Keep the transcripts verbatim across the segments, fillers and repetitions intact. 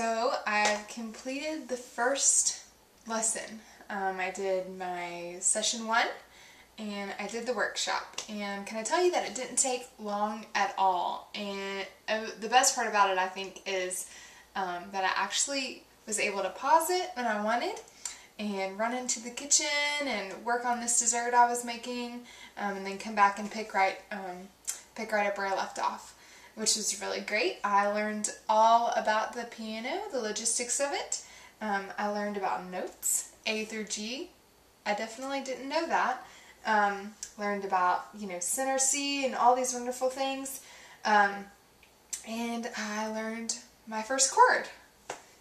So I've completed the first lesson. Um, I did my session one and I did the workshop, and can I tell you that it didn't take long at all. And uh, the best part about it, I think, is um, that I actually was able to pause it when I wanted and run into the kitchen and work on this dessert I was making, um, and then come back and pick right, um, pick right up where I left off, which was really great. I learned all about the piano, the logistics of it. Um, I learned about notes, A through G. I definitely didn't know that. Um, learned about, you know, center C and all these wonderful things. Um, and I learned my first chord.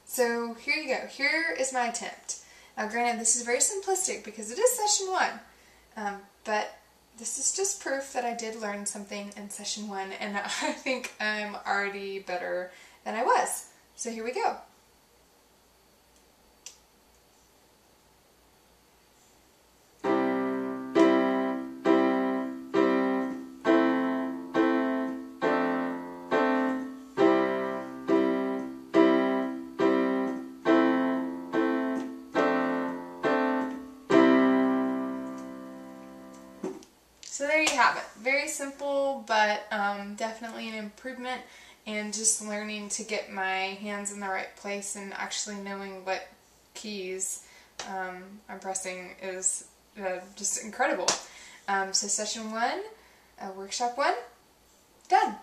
So here you go. Here is my attempt. Now granted, this is very simplistic because it is session one, um, but this is just proof that I did learn something in session one, and I think I'm already better than I was. So here we go. So there you have it. Very simple, but um, definitely an improvement, and just learning to get my hands in the right place and actually knowing what keys um, I'm pressing is uh, just incredible. Um, so session one, uh, workshop one, done.